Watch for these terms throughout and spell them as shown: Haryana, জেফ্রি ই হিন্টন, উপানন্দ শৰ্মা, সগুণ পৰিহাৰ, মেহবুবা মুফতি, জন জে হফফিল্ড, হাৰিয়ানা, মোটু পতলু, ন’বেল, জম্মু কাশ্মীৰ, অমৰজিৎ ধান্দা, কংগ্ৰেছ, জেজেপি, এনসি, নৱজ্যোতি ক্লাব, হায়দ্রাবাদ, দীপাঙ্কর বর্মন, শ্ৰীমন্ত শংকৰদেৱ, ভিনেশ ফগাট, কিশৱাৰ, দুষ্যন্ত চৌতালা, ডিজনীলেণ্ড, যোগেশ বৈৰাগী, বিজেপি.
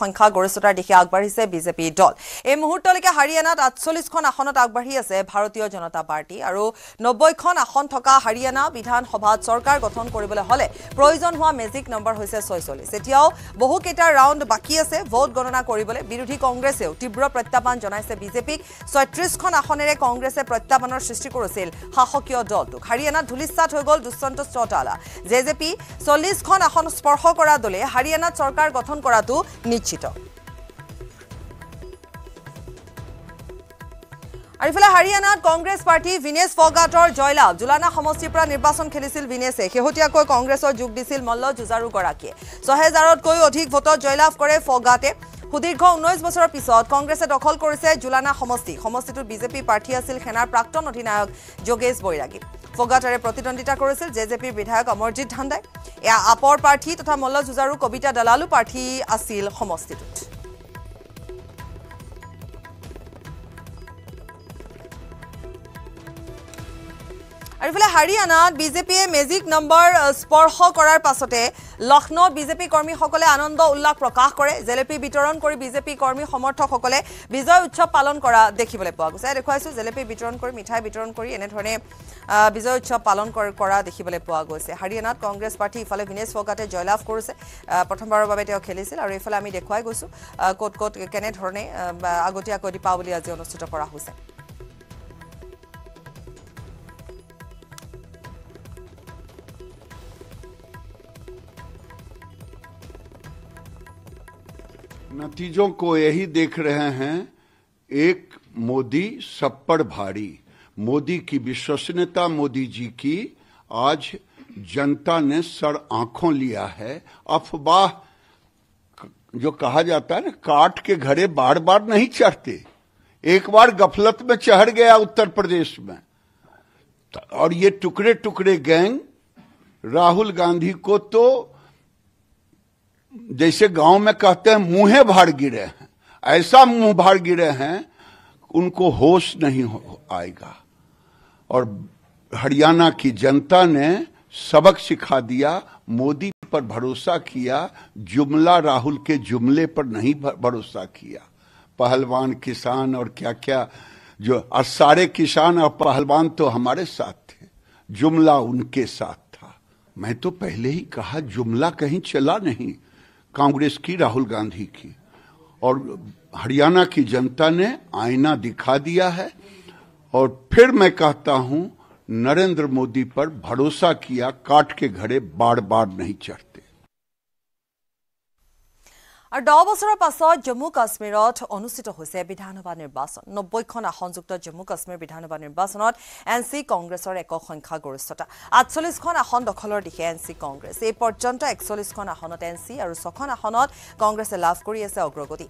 সংখ্যা গড়ে তোলাৰ দিশে আগবাঢ়িছে বিজেপি দল এই মুহূৰ্তলৈকে হাৰিয়ানাত 48 খন আসনত আগবাঢ়ি আছে ভাৰতীয় জনতা পাৰ্টি আৰু 90 খন আসন থকা হাৰিয়ানা বিধানসভাত চৰকাৰ গঠন কৰিবলৈ হলে প্ৰয়োজন হোৱা মেজিক নম্বৰ হৈছে 46 এতিয়াও বহু কেইটা ৰাউণ্ড বাকী আছে ভোট গণনা কৰিবলৈ বিৰোধী কংগ্ৰেছেও তীব্ৰ প্ৰত্যাহ্বান জনাইছে বিজেপিক 36 খন আসনেৰে কংগ্ৰেছে প্ৰত্যাহ্বানৰ সৃষ্টি কৰিছিল শাসকীয় দলটো হাৰিয়ানা ধুলিস্তাত হৈ গল দুষ্যন্ত চৌতালা জেজেপি 40 খন আসন স্পৰ্শ কৰা দলে হাৰিয়ানা চৰকাৰ গঠন কৰাটো নিশ্চিত আৰিফলা হাৰিয়ানাত কংগ্ৰেস পাৰ্টি ভিনেশ ফগাটৰ জয়লাভ জুলানা সমষ্টিৰ পৰা নিৰ্বাচন খেলিছিল ভিনেশে হেহতিয়াকৈ কংগ্ৰেছৰ যোগ দিছিল মল্ল জুজাৰু গৰাকীয়ে 6000 তকৈ অধিক ভোটত জয়লাভ কৰে ফগাটে হুদীৰ্ঘ 19 বছৰৰ পিছত কংগ্ৰেছে দখল কৰিছে জুলানা সমষ্টি সমষ্টিটো বিজেপি পাৰ্টি আছিল সেনাৰ প্ৰাক্তন অধিনায়ক যোগেশ বৈৰাগী ফগাটৰে প্ৰতিদ্বন্দ্বিতা কৰিছিল জেজেপিৰ বিধায়ক অমৰজিৎ ধান্দাই এয়া আপৰ পাৰ্টি তথা মল্ল জুজাৰু কবিতা দলালু পাৰ্টি আছিল সমষ্টিটো আৰিফলা হাৰিয়ানাত বিজেপিয়ে মেজিক নম্বৰ স্পৰ্শ কৰাৰ পাছতে লখনৌ বিজেপি কৰ্মী সকলে আনন্দ উল্লাস প্ৰকাশ কৰে জেলেপি বিতৰণ কৰি বিজেপি কৰ্মী সমৰ্থক সকলে বিজয় উৎসৱ পালন কৰা দেখিবলৈ পোৱা গৈছে দেখুৱাইছো জেলেপি বিতৰণ কৰি মিঠাই বিতৰণ কৰি এনে ধৰণে বিজয় উৎসৱ পালন কৰা দেখিবলৈ পোৱা গৈছে হাৰিয়ানাত কংগ্ৰেছ পাৰ্টি ইফালে ভিনেশ ফগাটে জয়লাভ কৰিছে প্ৰথমবাৰৰ বাবে তেওঁ খেলিছিল আৰু ইফালে আমি দেখুৱাই গৈছো কোট কোট কেনে ধৰণে আগতীয়াকৈ দীপাৱলী আজি অনুষ্ঠিত কৰা হৈছে नतीजों को यही देख रहे हैं एक मोदी सब पर भारी मोदी की विश्वसनीयता मोदी जी की आज जनता ने सर आंखों लिया है अफवाह जो कहा जाता है ना काट के घड़े बार बार नहीं चढ़ते एक बार गफलत में चढ़ गया उत्तर प्रदेश में और ये टुकड़े टुकड़े गैंग राहुल गांधी को तो जैसे गांव में कहते हैं मुंहे भाड़ गिरे हैं ऐसा मुंह भाड़ गिरे हैं उनको होश नहीं आएगा और हरियाणा की जनता ने सबक सिखा दिया मोदी पर भरोसा किया जुमला राहुल के जुमले पर नहीं भरोसा किया पहलवान किसान और क्या क्या जो और सारे किसान और पहलवान तो हमारे साथ थे जुमला उनके साथ था मैं तो पहले ही कहा जुमला कहीं चला नहीं कांग्रेस की राहुल गांधी की और हरियाणा की जनता ने आईना दिखा दिया है और फिर मैं कहता हूं नरेंद्र मोदी पर भरोसा किया काट के घड़े बार बार नहीं चढ़ते और 10 বছৰৰ পাছত জম্মু কাশ্মীৰত অনুষ্ঠিত হৈছে বিধানসভা নিৰ্বাচন 90 খন আসনযুক্ত জম্মু কাশ্মীৰ বিধানসভা নিৰ্বাচনত এনসি কংগ্ৰেছৰ একক সংখ্যা গৰিষ্ঠতা 48 খন আসন দখলৰ দিশে এনসি কংগ্ৰেছ এই পৰ্যন্ত 41 খন আসনত এনসি আৰু 6 খন আসনত কংগ্ৰেছে লাভ কৰি আছে অগ্ৰগতি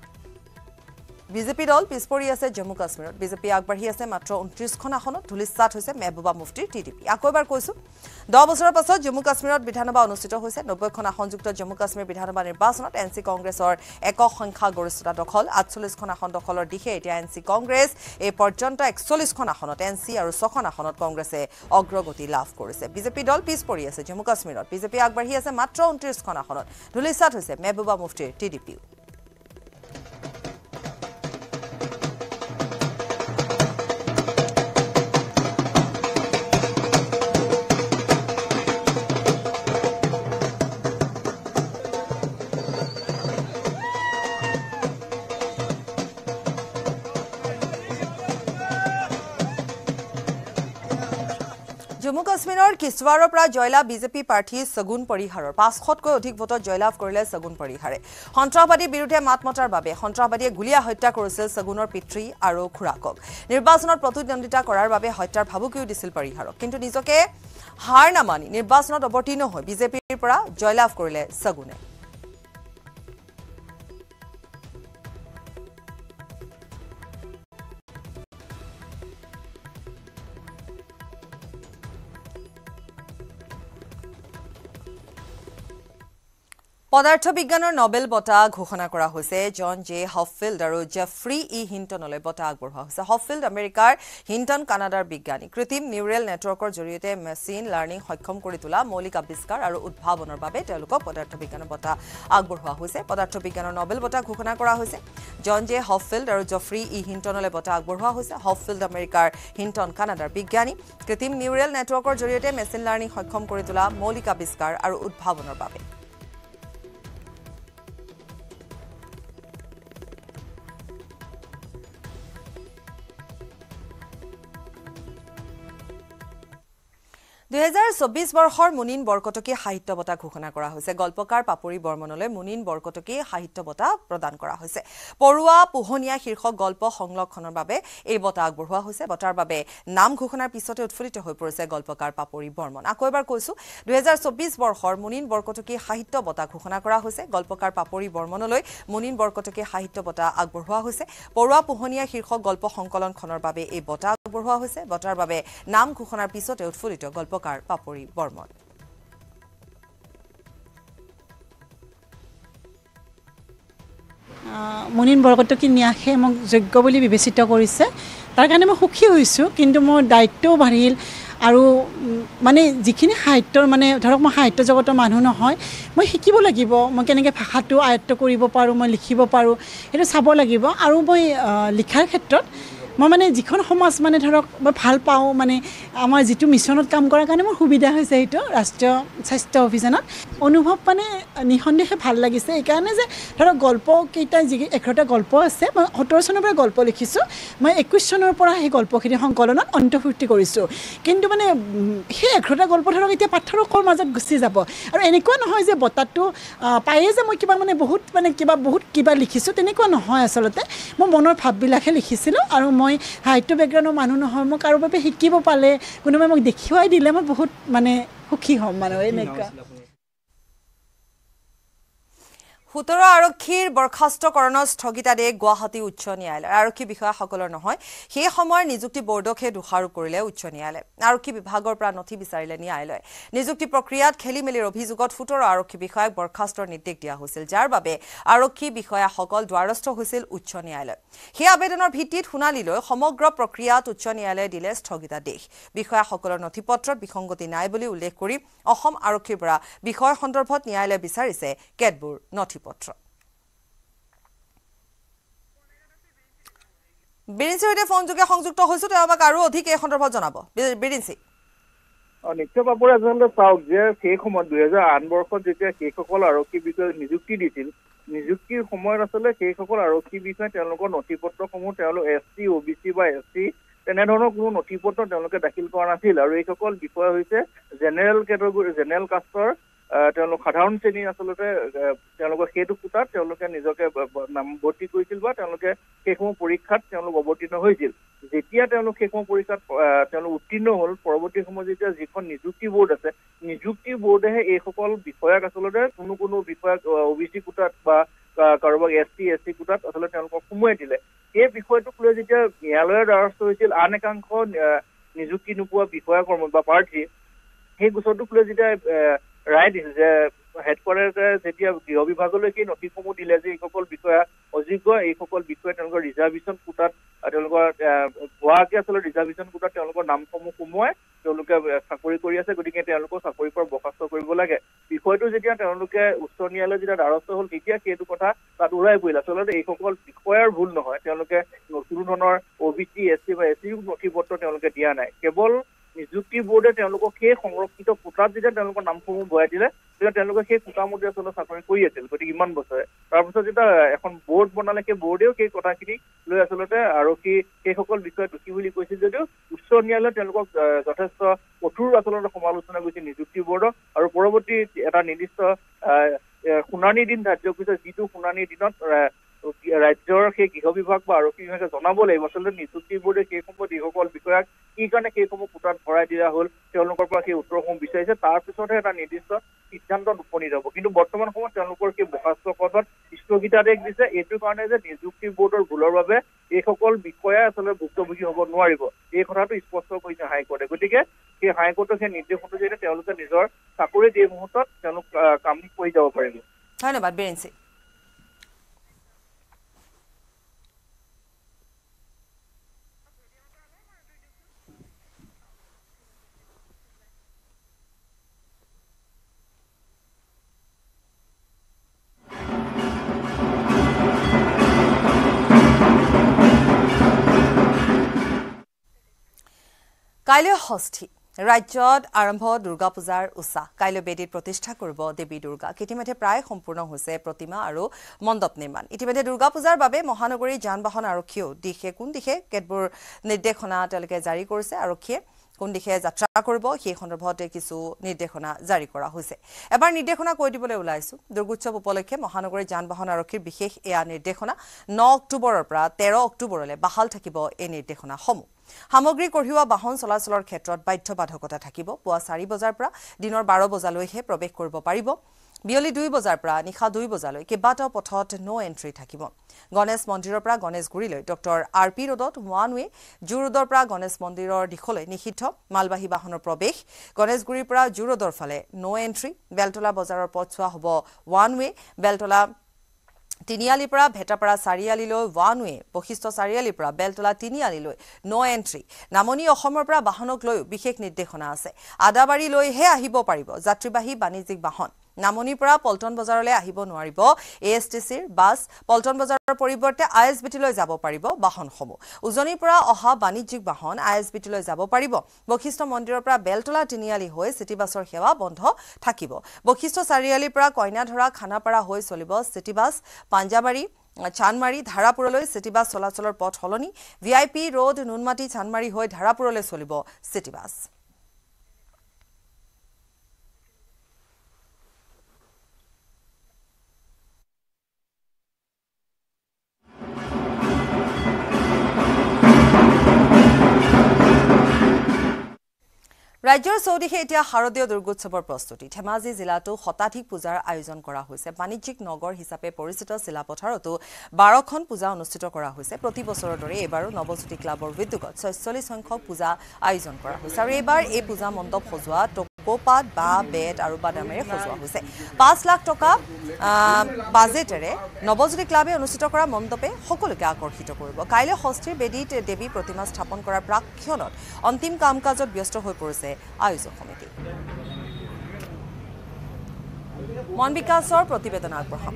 বিজেপি দল পিছপৰি আছে জম্মু কাশ্মীৰত বিজেপি আগবাঢ়ি আছে মাত্ৰ 29 খন আসনত ধুলিস্তাত হৈছে মেহবুবা মুফতিৰ টিডিপি আকৌবাৰ কৈছো 10 বছৰৰ পাছত জম্মু কাশ্মীৰত বিধানসভা অনুষ্ঠিত হৈছে 90 খন আসনযুক্ত জম্মু কাশ্মীৰ বিধানসভা নিৰ্বাচনত এনসি কংগ্ৰেছৰ একক সংখ্যা গৰিষ্ঠতা দখল 48 খন আসন দখলৰ দিশে এতিয়া এনসি কংগ্ৰেছ এই পৰ্যন্ত 41 খন আসনত এনসি আৰু 6 খন আসনত কংগ্ৰেছে অগ্ৰগতি লাভ কৰিছে বিজেপি দল পিছপৰি আছে জম্মু কাশ্মীৰত বিজেপি আগবাঢ়ি আছে মাত্ৰ 29 খন আসনত ধুলিস্তাত হৈছে মেহবুবা মুফতিৰ টিডিপি জম্মু কাশ্মীৰৰ কিশৱাৰৰ পৰা জয়লাভ বিজেপি প্ৰাৰ্থী সগুণ পৰিহাৰৰ 500তকৈ অধিক ভোটত জয়লাভ কৰিলে সগুণ পৰিহাৰে সন্ত্ৰাসবাদীৰ বিৰুদ্ধে মাত মতাৰ বাবে সন্ত্ৰাসবাদীয়ে গুলীয়া হত্যা কৰিছিল সগুণৰ পিতৃ আৰু খুৰাকক নিৰ্বাচনৰ প্ৰতিদ্বন্দ্বিতা কৰাৰ বাবে হত্যাৰ ভাবুকিও দিছিল পৰিহাৰক কিন্তু নিজকে হাৰ নামানি নিৰ্বাচনত অৱতীৰ্ণ হৈ বিজেপিৰ পৰা জয়লাভ কৰিলে সগুণে পদাৰ্থবিজ্ঞানৰ নোবেল বঁটা ঘোষণা কৰা হৈছে জন জে হফফিল্ড আৰু জেফ্ৰি ই হিন্টনলৈ বঁটা আগবঢ়োৱা হৈছে হফফিল্ড আমেৰিকাৰ হিন্টন কানাডাৰ বিজ্ঞানী কৃত্ৰিম নিউৰেল নেটৱৰ্কৰ জৰিয়তে মেচিন লাৰ্নিং সক্ষম কৰি তোলা মৌলিক আৱিষ্কাৰ আৰু উদ্ভাৱনৰ বাবে তেওঁলোকক পদাৰ্থবিজ্ঞানৰ বঁটা আগবঢ়োৱা হৈছে পদাৰ্থবিজ্ঞানৰ নোবেল বঁটা ঘোষণা কৰা হৈছে জন জে হফফিল্ড আৰু জেফ্ৰি ই হিন্টনলৈ বঁটা আগবঢ়োৱা হৈছে হফফিল্ড আমেৰিকাৰ হিন্টন কানাডাৰ বিজ্ঞানী কৃত্ৰিম নিউৰেল নেটৱৰ্কৰ জৰিয়তে মেচিন লাৰ্নিং সক্ষম কৰি তোলা মৌলিক আৱিষ্কাৰ আৰু উদ্ভাৱনৰ বাবে Desert Sobis were Hormunin Borkotoki, Haitobota, Kukanakora Hose, Golpokar, Papuri Bormonole, Munin Borkotoki, Haitobota, Prodan Korahose, Porua, Puhonia, Hirho, Golpo, Honglok, Honorbabe, Ebota, Burhua Hose, Botarbabe, Nam Kukana Pisoto, Frito Hopose, Golpokar, Papuri Bormon, Akobar Kosu, Desert Sobis were Hormunin Borkotoki, Haitobota, Kukanakora Hose, Golpokar, Papuri Bormonole, Munin Borkotoki, Haitobota, Agburhua Hose, Porua, Puhonia, Hirho, Golpo, Hongkolon, Honorbabe, Ebota, Burhua Hose, Botarbabe, Nam Kukana Pisoto, Frito, Golpo. Papuri Bormon. Munin Borgotoki Niahem Jogoboli Bibisita Gorisa, Taganama Hokiusu, Kindomo Daito Baril, Aru Mane Zikini Haito, Mane Taroma Haito, Zogoto Manuna Hoi, Mohikibola Gibo, Mokanaka Pahatu, Atokoribo Paru, Malikibo Paru, it is Sabola Gibo, Aruboi Likar Hetot. মানে যিখন সমাজ মানে ধৰক মই ভাল পাও মানে আমাৰ যেটো মিশনত কাম কৰাৰ কাৰণে মোৰ সুবিধা হৈছে এইটো ৰাষ্ট্ৰীয় স্বাস্থ্য অভিযানত অনুভৱ মানে নিহন্দেহে ভাল লাগিছে এই কাৰণে যে ধৰক গল্প কেইটা যি 11টা গল্প আছে মই 17 চনৰ পৰা গল্প লিখিছো মই 21 চনৰ পৰা এই গল্পখিনি সংকলনত অন্তৰ্ভুক্ত কৰিছো কিন্তু মানে সেই 11টা গল্প ধৰক এতিয়া পাঠকৰ মাজত গুচি যাব আৰু এনেকুৱা নহয় যে বতাটো পায়ে যে মই কিবা মানে বহুত কিবা লিখিছো তেনেকুৱা নহয় আচলতে মই মনৰ ভাববিলাকে লিখিছিলো আৰু মই হাইটো ব্যাকগ্ৰাউন্ডৰ মানুহ নহয় মই কাৰো বাবে শিকিব পালে কোনোবাই মোক দেখিৱাই দিলে মই বহুত মানে সুখী হ'ম মানে এনেকা Hutora Arokir, Borcasto Coronos, Togita de Guahati Uchonial, Aroki Biha Hakolor Nohoi, He Homor, Nizuki Bordoke, Duharu Kurile, Uchoniale, Aroki Bhagor Pranoti Bisaileniale, Nizuki Procreat, Kelly Miller of Hizugot, Futura Aroki Biha, Borcasto Nidia Husel, Jarbabe, Aroki Bihoya Hokol, Duarasto Husel, Uchoniale. He abedon or Hitit, Hunalilo, Homogra Procreat, Uchoniale, Diles, Togita de Bihoya Hokolor Notipotra, Bihongo Dinabuli, Lekuri, Ohom Arokibra, Bihoy Hondorpot Niale Bisarise, Gedbur, Noti. Birinsi with a phone to get Hong Kong to Hosu Abacaro, TK Honda Pozonabo. Birinsi. On Ictopapura on the South, there, Kekoman Dueza, and Borko, Kekola, Roki, because Nizuki did Nizuki, Homorasola, Kekola, Roki, Bison, Telogo, Notipoto, Comotelo, SC, OBC by SC, and I don't know who Notipoto, Teloka, Dakilkona, Rekokol, before we say, General Category, General Castor. তেওঁলোক সাধাৰণ শ্ৰেণী আসলতে তেওঁলোকৰ হেতু কুটা তেওঁলোকে নিজকে নামভৰ্তি কৰিছিল বা তেওঁলোকে কেকম পৰীক্ষাত তেওঁলোক অৱতীৰ্ণ হৈছিল যেতিয়া তেওঁলোক কেকম পৰীক্ষাত তেওঁলোক উত্তীৰ্ণ হল পৰৱৰ্তী সময়ত যেতিয়া যিখন নিযুক্তি বোৰ্ড আছে নিযুক্তি বোৰ্ডে এই সকল বিষয়ক আসলতে কোনো বিষয়ক ওবিসি কুটাত বা কাৰোবাক এসটি এসসি কুটাত আসলতে তেওঁলোকক সময় দিলে এই বিষয়টোক লৈ যেতিয়া ন্যায়ালয়ৰ দ্বাৰস্থ হৈছিল আনকাংশ নিযুক্তি নোপোৱা বিষয়ক কৰ্মত বা প্ৰাৰ্থী সেই গোচৰটোক লৈ যেতিয়া Right, this is a headquarters city of Giovivagolekin, Otipomo Dilezi, Copol Bicoa, Ozigo, Ecopol Bicoa, and Reservation Putat, Adelgo, Guacasol, Reservation Putat, Telgo, Namcomo, to look at Sakuri Korea, good at Telgo, Sakuri for Bocaso, Golaga. Before to Zitia, Telgo, Ustonia, that are also Titia, Ketukota, but Ura will, the Ecopol Bicoa, Bulno, Telgo, Notunor, OBC, SCS, Notiboto, Telgo Diana, Kebol. Nizuki board at Telugu K Hongrokito Putra Telugu Nampu Boadilla, the Telugu K Putamuja Solo Sakari Koyatil, but Iman Bosa. Rapsita on board Bonalake Bodio, K Kotakini, Lua Solota, Aroki, Kehokol Victor to Kivili Koshiju, Usonia Telugu Gotasa, Otura Solon of Malusana within Nizuki Bodo, or Poroboti at an Indista Hunani didn't that joke with a Zitu Hunani did not. Rajor K Kihobivak Baroki has a Sonabole, Vasalan, Nisuki Boda, Kekomo, Dihokol, Bikorak, Egan, Kekomo Putan, Horadia Hole, Telnokopa, Utro, besides a Tarpisot and it is Itanton Ponida. Into bottom of Telnoko, Bokaso Kotor, Istogita, Etukan as a Nizuki Boda, Gulorave, Ekokol, Bikoya, Solabuko, Noribo. Ekora is possible in a high court. A good ticket, a high court and Indian Hotel, Telucan Resort, Sakura, Demuta, Teluk, Kamiko, ধন্যবাদ বীরেন্সি। কাইলৈ ষষ্ঠী ৰাজ্যত আৰম্ভ দুৰ্গা পূজাৰ উৎসৱ কাইলৈ বেদীত প্ৰতিষ্ঠা কৰিব দেৱী দুৰ্গা ইতিমধ্যে প্ৰায় সম্পূৰ্ণ হৈছে প্ৰতিমা আৰু মণ্ডপ নিৰ্মাণ ইতিমধ্যে দুৰ্গা পূজাৰ বাবে মহানগৰী যান বাহন আৰক্ষীও দিশে কোন দিশে কেতবোৰ নিৰ্দেশনা তেওঁলোকে জাৰি কৰিছে আৰক্ষীয়ে কোন দিশে যাত্ৰা কৰিব সেই সন্দৰ্ভত কিছু নিৰ্দেশনা জাৰি কৰা হৈছে এবাৰ নিৰ্দেশনা কৈ দিবলৈ ওলাইছো দুৰ্গোৎসৱ উপলক্ষে মহানগৰী যান বাহন আৰক্ষীৰ বিশেষ এয়া নিৰ্দেশনা ৯ অক্টোবৰৰ পৰা ১৩ অক্টোবৰলৈ বাহাল থাকিব এই নিৰ্দেশনাসমূহ সামগ্ৰী কঢ়িওৱা বাহন চলাচলৰ ক্ষেত্ৰত বাধ্যবাধকতা থাকিব পুৱা ৪ বজাৰ পৰা দিনৰ ১২ বজালৈহে প্ৰৱেশ কৰিব পাৰিব বিয়লি ২ বজাৰ পৰা নিশা ২ বজালৈ কেবাটাও পথত নো এন্ট্ৰি থাকিব গণেশ মন্দিৰৰ পৰা গণেশগুৰিলৈ ডক্টৰ আৰ পি ৰোডত ওৱান ৱে জু ৰোডৰ পৰা গণেশ মন্দিৰৰ দিশলৈ নিষিদ্ধ মালবাহী বাহনৰ প্ৰৱেশ গণেশগুৰিৰ পৰা জু ৰোডৰ ফালে নো এন্ট্ৰি বেলতলা বজাৰৰ পথছোৱা হ'ব ওৱান ৱে বেলতলা তিনিআলিৰ পৰা ভেটাপাৰা চাৰিআলিলৈ ওৱান ৱে বশিষ্ঠ চাৰিআলিৰ পৰা বেলতলা তিনিআলিলৈ নো এন্ট্ৰি নামনি অসমৰ পৰা বাহনক লৈ বিশেষ নিৰ্দেশনা আছে আদাবাৰীলৈহে আহিব পাৰিব যাত্ৰীবাহী বাণিজ্যিক বাহন নামনিৰ পৰা পল্টন বজাৰলৈ আহিব নোৱাৰিব এএছটিচিৰ বাস পল্টন বজাৰৰ পৰিৱৰ্তে আইএছবিটিলৈ যাব পাৰিব বাহনসমূহ উজনিৰ পৰা অহা বাণিজ্যিক বাহন আইএছবিটিলৈ যাব পাৰিব বশিষ্ঠ মন্দিৰৰ পৰা বেলতলা তিনিআলি হৈ চিটি বাছৰ সেৱা বন্ধ থাকিব বশিষ্ঠ চাৰিআলিৰ পৰা কইনাধৰা খানাপাৰা হৈ চলিব চিটি বাছ পাঞ্জাবাৰী চানমাৰী ধাৰাপুৰলৈ চিটি বাছ চলাচলৰ পথ সলনি ভিআইপি ৰোড নুনমাটি চানমাৰী হৈ ধাৰাপুৰলৈ চলিব চিটি বাছ ৰাজ্যৰ চৌদিশে এতিয়া শাৰদীয় দুৰ্গোৎসৱৰ প্ৰস্তুতি ধেমাজি জিলাতো শতাধিক পূজাৰ আয়োজন কৰা হৈছে বাণিজ্যিক নগৰ হিচাপে পৰিচিত চিলাপথাৰতো ১২খন পূজা অনুষ্ঠিত কৰা হৈছে প্ৰতি বছৰৰ দৰে এবাৰো নৱজ্যোতি ক্লাবৰ উদ্যোগত ৪৬ সংখ্যক পূজা আয়োজন কৰা হৈছে আৰু এবাৰ এই পূজা মণ্ডপ সজোৱা কোপাত বা বেট আৰু বাদামেৰে সজোৱা হৈছে ৫ লাখ টকা বাজেটেৰে নৱজ্যোতি ক্লাবে অনুষ্ঠিত কৰা মণ্ডপে সকলোকে আকৰ্ষিত কৰিব কাইলৈ ষষ্ঠীৰ বেদীত দেৱী প্ৰতিমা স্থাপন কৰাৰ প্ৰাক্ষণত অন্তিম কাম কাজত ব্যস্ত হৈ পৰিছে আয়োজক সমিতি মন বিকাশৰ প্ৰতিবেদন আগবঢ়াম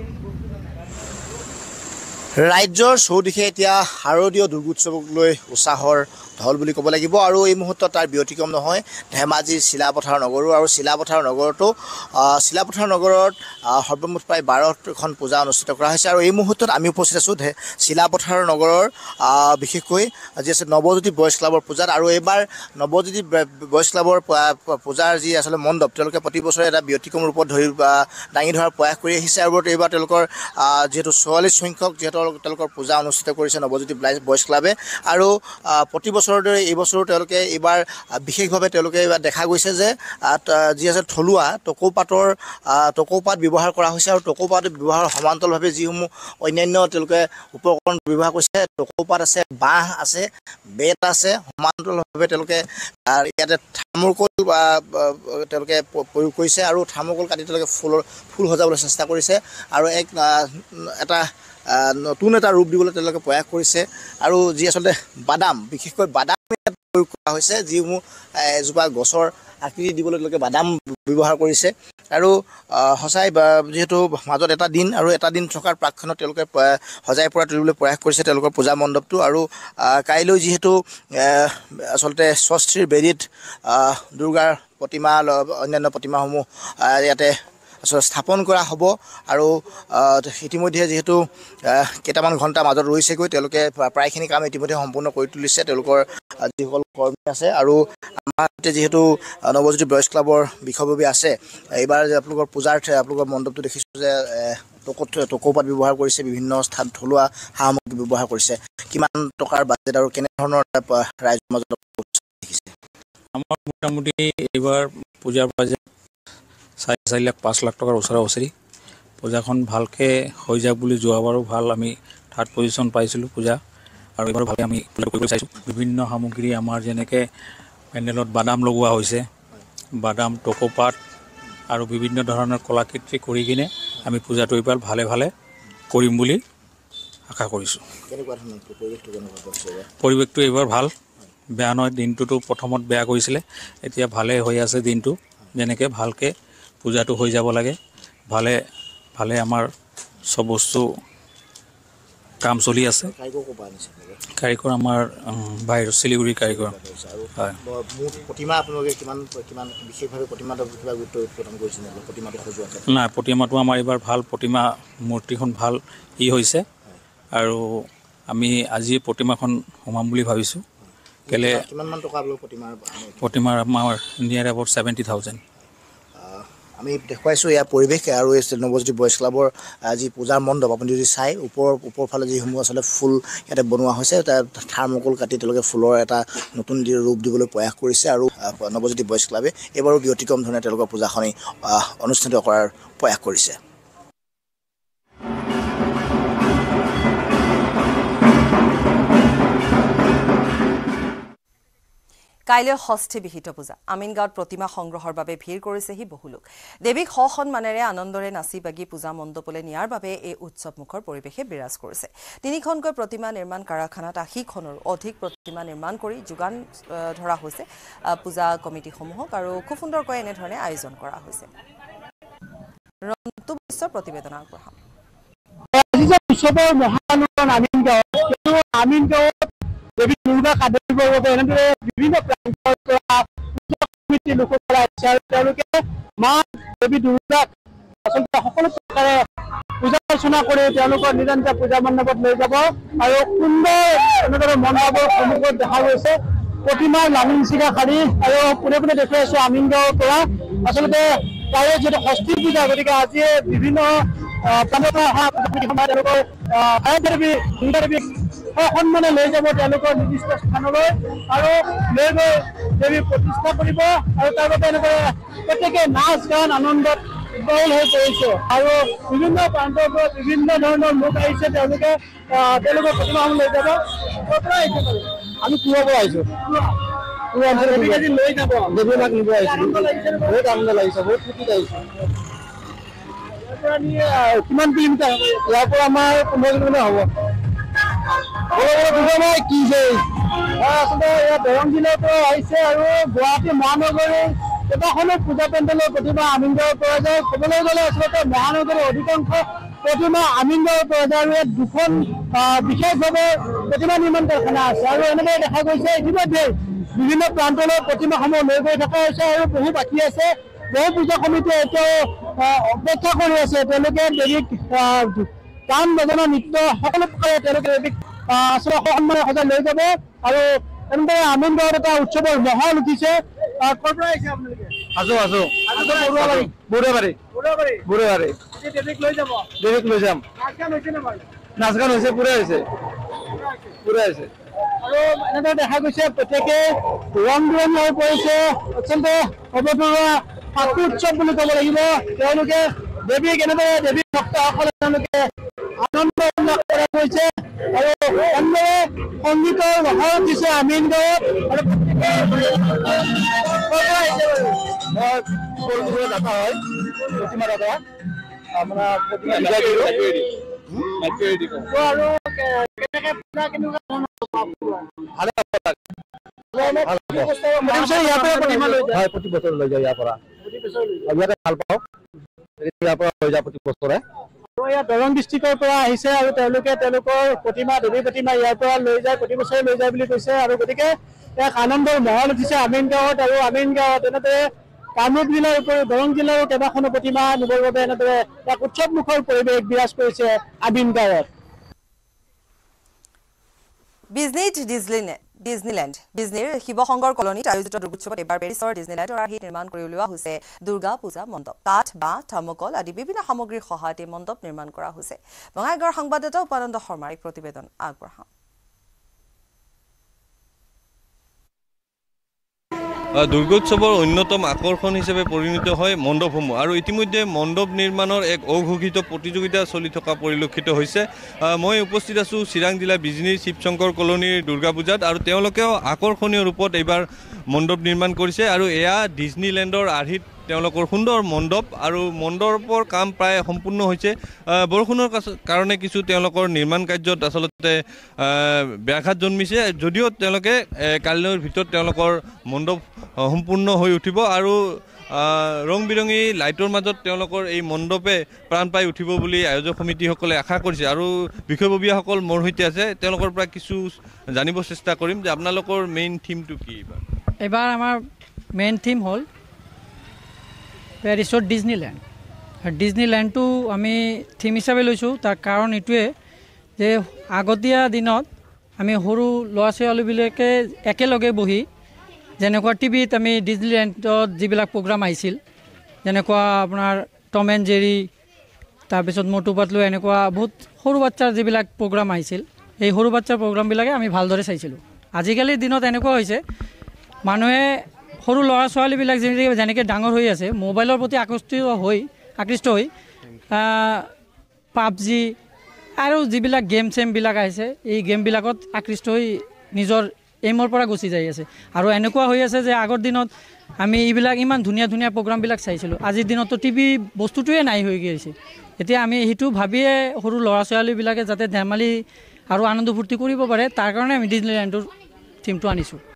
ৰাজ্যৰ চৌদিশে এতিয়া শাৰদীয় দুৰ্গোৎসৱক লৈ উৎসাহৰ ঢল বুলি ক'ব লাগিব আৰু এই মুহূৰ্তত তাৰ ব্যতিক্ৰম নহয় ধেমাজিৰ চিলাপথাৰ নগৰো আৰু চিলাপথাৰ নগৰতো চিলাপথাৰ নগৰত সৰ্বমুঠ প্ৰায় ১২খন পূজা অনুষ্ঠিত কৰা হৈছে আৰু এই মুহূৰ্তত আমি উপস্থিত আছোঁ চিলাপথাৰ নগৰৰ বিশেষকৈ যি আছে নৱজ্যোতি বয়জ ক্লাবৰ পূজাত আৰু এইবাৰ নৱজ্যোতি বয়জ ক্লাবৰ পূজাৰ যি আচলতে মণ্ডপ তেওঁলোকে প্ৰতি বছৰে এটা ব্যতিক্ৰম ৰূপত দাঙি ধৰাৰ প্ৰয়াস কৰি আহিছে আৰু এইবাৰ তেওঁলোকৰ যিহেতু ৪৬ সংখ্যক যিহেতু পূজা অনুষ্ঠিত কৰিছে নৱজ্যোতি বয়জ ক্লাবে আৰু প্ৰতি বছৰৰ দৰে এই বছৰো তেওঁলোকে এইবাৰ বিশেষভাৱে দেখা গৈছে যে যি আছে থলুৱা টকৌপাত ব্যৱহাৰ কৰা হৈছে আৰু টকৌপাত ব্যৱহাৰ সমান্তৰালভাৱে যিসমূহ অন্যান্য তেওঁলোকে উপকৰণ ব্যৱহাৰ কৰিছে টকৌপাত আছে বাঁহ আছে বেত আছে সমান্তৰালভাৱে তেওঁলোকে ইয়াতে থাৰ্মোকল তেওঁলোকে প্ৰয়োগ কৰিছে আৰু থাৰ্মোকল কাটি তেওঁলোকে ফুল সজাবলৈ চেষ্টা কৰিছে আৰু এটা নতুন এটা ৰূপ দিবলৈ তেওঁলোকে প্ৰয়াস কৰিছে আৰু যি আচলতে বাদাম বিশেষকৈ বাদাম ইয়াত প্ৰয়োগ কৰা হৈছে যিসমূহ এজোপা গছৰ আকৃতি দিবলৈ তেওঁলোকে বাদাম ব্যৱহাৰ কৰিছে আৰু সঁচাই যিহেতু মাজত এটা দিন আৰু এটা দিন থকাৰ প্ৰাক্ষণত তেওঁলোকে সজাই পৰা তুলিবলৈ প্ৰয়াস কৰিছে তেওঁলোকৰ পূজা মণ্ডপটো আৰু কাইলৈ যিহেতু আচলতে ষষ্ঠীৰ বেদীত দুৰ্গাৰ প্ৰতিমা অন্যান্য প্ৰতিমাসমূহ ইয়াতে স্থাপন কৰা হ'ব আৰু ইতিমধ্যে যিহেতু কেইটামান ঘণ্টা মাজত ৰৈছেগৈ তেওঁলোকে প্ৰায়খিনি কাম ইতিমধ্যে সম্পূৰ্ণ কৰি তুলিছে তেওঁলোকৰ যিসকল কৰ্মী আছে আৰু আমাৰ যিহেতু নৱজ্যোতি বয়জ ক্লাবৰ বিষয়ববী আছে এইবাৰ আপোনালোকৰ পূজাৰ আপোনালোকৰ মণ্ডপটো দেখিছোঁ যে টকৌপাত ব্যৱহাৰ কৰিছে বিভিন্ন স্থান থলুৱা সা সামগ্ৰী ব্যৱহাৰ কৰিছে কিমান টকাৰ বাজেট আৰু কেনেধৰণৰ ৰাইজৰ মাজত দেখিছে আমাৰ মোটামুটি এইবাৰ পূজাৰ বাজেট 4.5 লাখ টকাৰ ওচৰা ওচৰি পূজাখন ভালকৈ হৈ যাওক বুলি যোৱাবাৰো ভাল আমি 3rd পজিশ্যন পাইছিলোঁ পূজা আৰু এইবাৰো ভালকৈ আমি পূজা কৰিব চাইছোঁ বিভিন্ন সামগ্ৰী আমাৰ যেনেকৈ পেণ্ডেলত বাদাম লগোৱা হৈছে বাদাম টকৌপাত আৰু বিভিন্ন ধৰণৰ কলাকৃতি কৰি কিনে আমি পূজাটো এবাৰ ভালে ভালে কৰিম বুলি আশা কৰিছোঁ। পৰিৱেশটো এবাৰ ভাল, বেয়া নহয়। দিনটোতো প্ৰথমত বেয়া কৰিছিলে, এতিয়া ভালে হৈ আছে দিনটো। যেনেকৈ ভালকৈ পূজাটো হৈ যাব লাগে, ভালে ভালে আমাৰ চব বস্তু কাম চলি আছে। কাৰিকৰ আমাৰ বাহিৰৰ শিলিগুৰি কাৰিকৰ নাই। প্ৰতিমাটো আমাৰ এইবাৰ ভাল, প্ৰতিমা মূৰ্তিখন ভাল ই হৈছে। আৰু আমি আজি প্ৰতিমাখন সোমাম বুলি ভাবিছোঁ। কেলে প্ৰতিমাৰ আমাৰ নিয়াৰ এবাউট 70,000 আমি দেখুৱাইছোঁ। ইয়াৰ পৰিৱেশ আৰু এই নৱজ্যোতি বয়স ক্লাবৰ যি পূজাৰ মণ্ডপ, আপুনি যদি চাই ওপৰৰ ফালে যিসমূহ আচলতে ফুল ইয়াতে বনোৱা হৈছে, তাত থাৰ্মকল কাটি তেওঁলোকে ফুলৰ এটা নতুন ৰূপ দিবলৈ প্ৰয়াস কৰিছে। আৰু নৱজ্যোতি বয়স ক্লাবে এইবাৰো ব্যতিক্ৰম ধৰণে তেওঁলোকৰ পূজাখন অনুষ্ঠিত কৰাৰ প্ৰয়াস কৰিছে। কাইলৈ ষষ্ঠী বিহিত পূজা। আমিনগাঁৱত প্ৰতিমা সংগ্ৰহৰ বাবে ভিৰ কৰিছেহি বহু লোক। দেৱীক সসন্মানেৰে আনন্দৰে নাচি বাগি পূজা মণ্ডপলৈ নিয়াৰ বাবে এই উৎসৱমুখৰ পৰিৱেশে বিৰাজ কৰিছে। 3খনকৈ প্ৰতিমা নিৰ্মাণ কাৰখানাত 80খনৰো অধিক প্ৰতিমা নিৰ্মাণ কৰি যোগান ধৰা হৈছে পূজা কমিটিসমূহক, আৰু খুব সুন্দৰকৈ এনেধৰণে আয়োজন কৰা হৈছে। ৰন্তু বিশ্ব প্ৰতিবেদন আগবঢ়াম। বিভিন্ন প্ৰান্তৰ পৰা পূজা কমিটিৰ লোকসকল আহিছে, আৰু তেওঁলোকে মা দেৱী দুৰ্গাক আচলতে সকলো প্ৰকাৰে পূজা অৰ্চনা কৰি তেওঁলোকৰ নিজা নিজা পূজা মণ্ডপত লৈ যাব। আৰু সুন্দৰ এনেদৰে মণ্ডপৰ সন্মুখত দেখা গৈছে প্ৰতিমাৰ লামিন চিগা শাৰী। আৰু পোনে পোনে দেখুৱাই আছো আমিনগাঁৱৰ পৰা আচলতে কাইলৈ যিহেতু ষষ্ঠী পূজা, গতিকে আজিয়ে বিভিন্ন প্ৰান্তৰ পৰা অহা পূজা কমিটিসমূহে তেওঁলোকৰ দেৱী দুৰ্গা দেৱীক সসন্মানে লৈ যাব তেওঁলোকৰ নিৰ্দিষ্ট স্থানলৈ, আৰু লৈ গৈ দেৱী প্ৰতিষ্ঠা কৰিব। আৰু তাৰ বাবে এনেদৰে প্ৰত্যেকে নাচ গান আনন্দত উদ্বল হৈ পৰিছে। আৰু বিভিন্ন প্ৰান্তৰ পৰা বিভিন্ন ধৰণৰ লোক আহিছে, তেওঁলোকে তেওঁলোকৰ প্ৰতিমাসমূহ লৈ যাব। পৰা আহিছে আমি পুৱাৰ পৰা আহিছোঁ, লৈ যাব দেৱী মাক নিব আহিছোঁ। বহুত আনন্দ লাগিছে, বহুত ফূৰ্তিত আহিছোঁ। কিমান কিলোমিটাৰ হ'ব? ইয়াৰ পৰা আমাৰ 15 কিলোমিটাৰ হ'ব। কি যে আচলতে ইয়াত দৰং জিলাৰ পৰা আহিছে, আৰু গুৱাহাটী মহানগৰীৰ কেইবাখনো পূজা পেণ্ডেলৰ প্ৰতিমা আমিনগাঁৱৰ পৰা যায়। ক'বলৈ গ'লে আচলতে মহানগৰীৰ অধিকাংশ প্ৰতিমা আমিনগাঁৱৰ পৰা যায়। আৰু ইয়াত 2খন বিশেষভাৱে প্ৰতিমা নিৰ্মাণ কাৰখানা আছে। আৰু এনেদৰে দেখা গৈছে ইতিমধ্যে বিভিন্ন প্ৰান্তলৈ প্ৰতিমাসমূহ লৈ গৈ থকা হৈছে, আৰু বহু বাকী আছে। বহু পূজা সমিতিয়ে এতিয়াও অপেক্ষা কৰি আছে, তেওঁলোকে দেৱীক গান বজনা নৃত্য সকলো প্ৰকাৰে তেওঁলোকে দেৱীক আচলতে সসন্মানে সজাই লৈ যাব। আৰু এনেদৰে আমিনগাঁৱত এটা উৎসৱৰ মহল উঠিছে। ক'ৰ পৰা আহিছে আপোনালোকে? বৰুৱাবাৰী। দেৱীক লৈ যাম। নাচ গান হৈছে, পুৰা হৈছে। আৰু এনেদৰে দেখা গৈছে প্ৰত্যেকে ৰং বিৰঙী হৈ পৰিছে। আচলতে সৰ্বতোৱা সাতু উৎসৱ বুলি ক'ব লাগিব। তেওঁলোকে দেৱীক এনেদৰে দেৱী ভক্তসকলে তেওঁলোকে আনন্দ উল্লাস কৰা হৈছে। আৰু এনেদৰে সংগীতৰ লহৰ দিছে আমিনগাঁৱত। আৰু মই দাতা হয় প্ৰতিমা দাতা, আপোনাৰ আৰু প্ৰতি বছৰ লৈ যায় ইয়াৰ পৰা। ইয়াতে ভাল পাওঁ, ইয়াৰ পৰা লৈ যায় প্ৰতি বছৰে। ইয়াত দৰং ডিষ্ট্ৰিক্টৰ পৰা আহিছে, আৰু তেওঁলোকে তেওঁলোকৰ প্ৰতিমা দেৱী প্ৰতিমা ইয়াৰ পৰা লৈ যায়, প্ৰতি বছৰে লৈ যায় বুলি কৈছে। আৰু গতিকে এক আনন্দৰ মহল উঠিছে আমিনগাঁৱত। আৰু আমিনগাঁৱত এনেদৰে কামৰূপ জিলাৰ উপৰি দৰং জিলাৰো কেইবাখনো প্ৰতিমা নিবৰ বাবে এনেদৰে এক উৎসৱমুখৰ পৰিৱেশ বিৰাজ কৰিছে আমিনগাঁৱত। বিজনীত ডিজনীলেণ্ড। ডিজনীৰ শিৱসংগৰ কলনীত আয়োজিত দুৰ্গোৎসৱত এবাৰ পেৰিছৰ ডিজনীলেণ্ডৰ আৰ্হি নিৰ্মাণ কৰি উলিওৱা হৈছে দুৰ্গা পূজা মণ্ডপ। কাঠ, বাঁহ, থাৰ্মকল আদি বিভিন্ন সামগ্ৰীৰ সহায়ত এই মণ্ডপ নিৰ্মাণ কৰা হৈছে। বঙাইগাঁৱৰ সংবাদদাতা উপানন্দ শৰ্মাৰ এক প্ৰতিবেদন আগবঢ়াওঁ। দুৰ্গোৎসৱৰ অন্যতম আকৰ্ষণ হিচাপে পৰিণত হয় মণ্ডপসমূহ। আৰু ইতিমধ্যে মণ্ডপ নিৰ্মাণৰ এক অঘোষিত প্ৰতিযোগিতা চলি থকা পৰিলক্ষিত হৈছে। মই উপস্থিত আছোঁ চিৰাং জিলা বিজনীৰ শিৱশংকৰ কলনীৰ দুৰ্গা পূজাত, আৰু তেওঁলোকেও আকৰ্ষণীয় ৰূপত এইবাৰ মণ্ডপ নিৰ্মাণ কৰিছে। আৰু এয়া ডিজনীলেণ্ডৰ আৰ্হিত তেওঁলোকৰ সুন্দৰ মণ্ডপ আৰু মণ্ডপৰ কাম প্ৰায় সম্পূৰ্ণ হৈছে বৰখনৰ কাৰণে কিছু তেওঁলোকৰ নিৰ্মাণ কাৰ্যত আসলতে ব্যাঘাত জন্মিছে যদিও তেওঁলোকে কালিৰ ভিতৰত তেওঁলোকৰ মণ্ডপ সম্পূৰ্ণ হৈ উঠিব আৰু ৰং বিৰঙী লাইটৰ মাজত তেওঁলোকৰ এই মণ্ডপে প্ৰাণ পাই উঠিব বুলি আয়োজক সমিতিসকলে আশা কৰিছে আৰু বিষয়ববীয়াসকল মোৰ হৈতে আছে তেওঁলোকৰ পৰা কিছু জানিব চেষ্টা কৰিম যে আপোনালোকৰ মেইন থিমটো কি এবাৰ আমাৰ মেইন থিম হল পেৰিছত ডিজনিল্যান্ড আৰু ডিজনিল্যান্ডটো আমি থিম হিচাপে লৈছো তাৰ কাৰণ এটোৱে যে আগতীয়া দিনত আমি হৰু লৱাছয়ালুবিলাকে একেলগে বহি जेनेकुआ टीवीत आम डिजनीलैंड जीविल प्रोग्राम आइसिल जेनेकुआ अपनार टम एंड जेरी तारपिছত मोटू पतलू एनेकुआ बहुत सरू बाच्चार जीविल प्रोग्राम आइसिल एई सरू बाच्चार प्रोग्रामबिलाके आमी भालदरे चाइसिलु आजिकालिर दिनत एनेकुआ होइसे मानुहे सरू लरा छवालीबिलाक जेनेके डांगर होइ आछे मोबाइलर प्रति आकृष्ट होइ पाबजी आरो जीविल गेम सेमबिलाक आइसे एई गेमबिलाकत आकृष्ट होइ निजर एमर पर गुसि जाइ आछे आरो एनेकुआ होइ आछे जे आगर दिनत आमी इबिलाक इमान धुनिया धुनिया प्रोग्राम बिलाक चाइसिलु आजिर दिनत तो टीवी बस्तुटुए नाइ होइ गेइसे एते आमी हितु भाबिए हरु लरा छयाली बिलाके जाते धेमाली आरो आनंद फूर्ति करिबो पारे तार कारणे आमी डिजनीलैंडर थीमटु आनिछु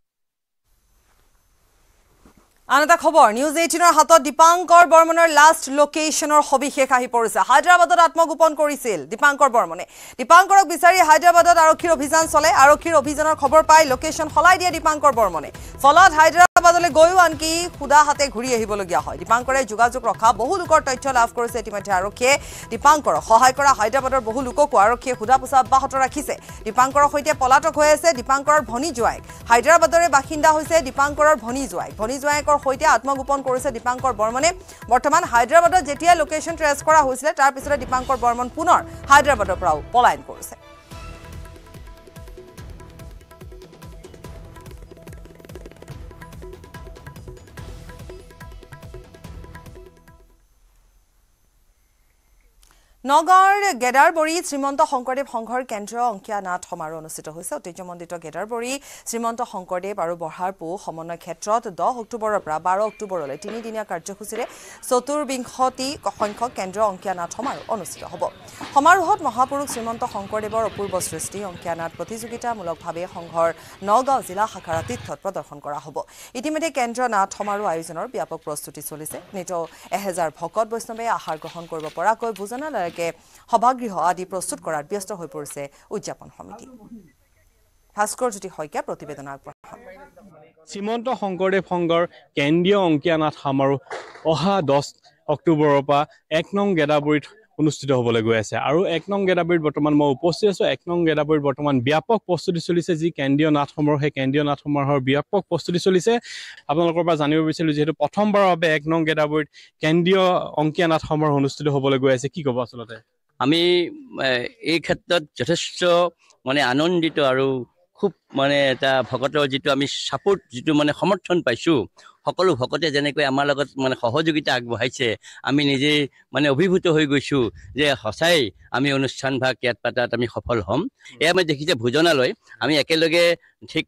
आनता खबर न्यूज 18 हातत दीपांकर बर्मनर लास्ट लोकेशनर हबिशेष आही परिसे हायद्राबादत आत्मगोपन करिसिल दीपांकर बर्मने दीपांकरक बिचारि हायद्राबादत आरक्षीर अभियान चले आरक्षीर अभियानर खबर पाई लोकेशन हलाई दिए दीपांकर बर्मने फलत हायद्राबादले गयो आनकी खुदा हाते घुरी आहिबलगिया हय दीपांकरे जोगाजोग रखा बहु लोकर तथ्य लाभ करिसे इतिमध्ये आरक्षीए दीपांकर सहाय करा हायद्राबादर बहु लोकक आरक्षीए खुदा पुसा अब्याहत राखिसे दीपांकरक होइते पलातक होय आछे दीपांकरर भनी जुवाय हायद्राबादरे बासिंदा होइसे दीपांकरर भनी जुवाय হইতে আত্মগোপন করেছে দীপাঙ্কর বর্মনে বর্তমান হায়দ্রাবাদত যেতিয়া লোকেশন ট্রেস করা হয়েছিল তার পিছতে দীপাঙ্কর বর্মন পুনৰ হায়দ্ৰাবাদৰ পৰা পলায়ন কৰিছে नगर गेदारबड़ी श्रीमंत शंकरदेव संघर केन्द्र अंकिया नाथ समारोह अनुष्ठित होइसे ঐতিহ্যমণ্डित गेदारबड़ी श्रीमंत शंकरदेव और बहारपू समन्वय क्षेत्र 10 अक्टोबर 12 अक्टोबरले 3 दिनिया कार्यसूचीरे चतुर्विंशति संख्यक केन्द्र अंकिया नाथ समारोह अनुष्ठित हब समारोहत महापुरुष श्रीमंत शंकरदेवर अपूर्व सृष्टि अंकिया नाथ प्रतियोगितामूलकभावे संघर नगाँव जिला शाखार आतिथ्यत प्रदर्शन करा हब इतिमध्ये केन्द्र नाथ समारोह आयोजनर व्यापक प्रस्तुति चलिसे नित्य 1000 भकत वैष्णवे आहार ग्रहण करिब पराকৈ भोजनालय सभागृह आदि प्रस्तुत कर व्यस्त हो पड़े उद्यापन समिति भास्करज्योति शइकिया प्रतिवेदन श्रीमंत शंकरदेव संघर केन्द्रीय अंकिया नाथ समारोह अहा 10 अक्टोबर पर 1 नং गेदाबुरीत अनुष्ठित होबले गई आछे और 1 नং गेदाबुरीत बर्तमान मैं उपस्थित आसो 1 नং गेदाबुरीत बर्तमान व्यापक प्रस्तुति चलिसे जी केन्द्रीय नाथ समारोह है केन्द्रीय नाथ समारोहर व्यापक प्रस्तुति चलिसे आपनालोकर पर जानिब बिचारिलो जेहेतु प्रथमबार भाबे 1 नং गेदाबुरीत केन्द्रीय अंकिया नाथ समारोह अनुष्ठित होबले गई आछे कि कब आसलते आमी ए क्षेत्रत जथेष्ट माने आनंदित आरो खूब माने एटा भगतर जितु आमी सपोर्ट जितु माने समर्थन पाइछु সকলো ভকতে যেনেকৈ আমাৰ লগত মানে সহযোগিতা আগবঢ়াইছে আমি নিজে মানে অভিভূত হৈ গৈছো যে হসাই আমি অনুষ্ঠান ভাগ ইয়াত পাতাত আমি সফল হম এ আমি দেখিছে ভোজনালয় আমি একেলগে ঠিক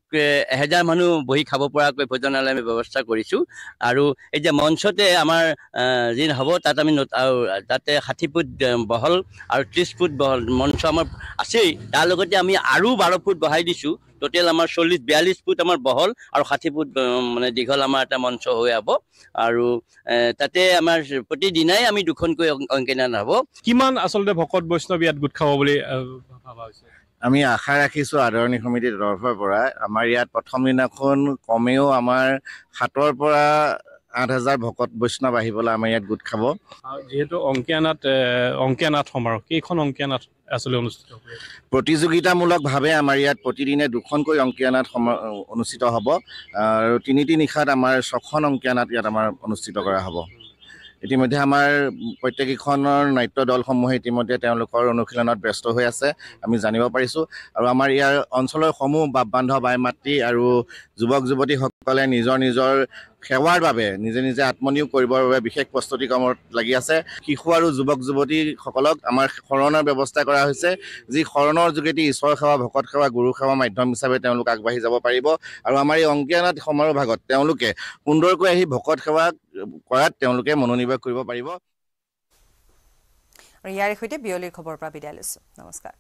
1000 মানুহ বহি খাব পৰাকৈ ভোজনালয় আমি ব্যৱস্থা কৰিছো আৰু এই যে মঞ্চতে আমাৰ জিন হ'ব তাত আমি তাতে 60 ফুট বহল আৰু 30 ফুট বহল মঞ্চ আমাৰ আছে তাৰ লগতে আমি আৰু 12 ফুট বহাই দিছো टोटल आम 40-42 फुट आम बहल और 60 फुट मैं दीघल आम मंच हो ताते आमार प्रतिदिन आम दुखनक अंकिया नाथ हम कि आसलते भकत वैष्णव इतना गोट खा आम आशा राखी आदरणी समिति तरफरपरा आम इतना प्रथम दिना कमे आम 7 ৰ পৰা 8 হাজাৰ ভকত বৈষ্ণৱ আহিবলা আমাৰ ইয়াত গুট খাব যেহেতু অংকিয়া নাথ সমাৰোহ কেইখন অংকিয়া নাথ আসলে অনুষ্ঠিত হ'ব প্ৰতিযোগিতামূলকভাৱে আমাৰ ইয়াত প্ৰতিদিনে 2খনকৈ অংকিয়া নাথ অনুষ্ঠিত হ'ব আৰু 3 নিশাত আমাৰ 6খন অংকিয়া নাথ ইয়াত আমাৰ অনুষ্ঠিত কৰা হ'ব ইতিমধ্যে আমাৰ প্ৰত্যেকখনৰ নাট্য দলসমূহে ইতিমধ্যে তেওঁলোকৰ অনুশীলনত ব্যস্ত হৈ আছে আমি জানিব পাৰিছো আৰু আমাৰ ইয়াৰ অঞ্চলৰ সমূহ বাপ বান্ধৱ ভাই মাতৃ আৰু যুৱক যুৱতীসকলে নিজৰ সেৱাৰ বাবে নিজে নিজে আত্মনিয়োগ কৰিবৰ বাবে বিশেষ প্ৰস্তুতি কামত লাগি আছে শিশু আৰু যুৱক যুৱতীসকলক আমাৰ শৰণৰ ব্যৱস্থা কৰা হৈছে যি শৰণৰ যোগেদি ঈশ্বৰ সেৱা ভকত সেৱা গুৰু সেৱা মাধ্যম হিচাপে তেওঁলোক আগবাঢ়ি যাব পাৰিব আৰু আমাৰ এই অংকীয়ানাত সমাৰোহ ভাগত তেওঁলোকে সুন্দৰকৈ আহি ভকত সেৱা কৰাত তেওঁলোকে মনোনিৱেশ কৰিব পাৰিব আৰু ইয়াৰ সৈতে বিয়লিৰ খবৰ প্ৰাপ্ত হৈছে নমস্কাৰ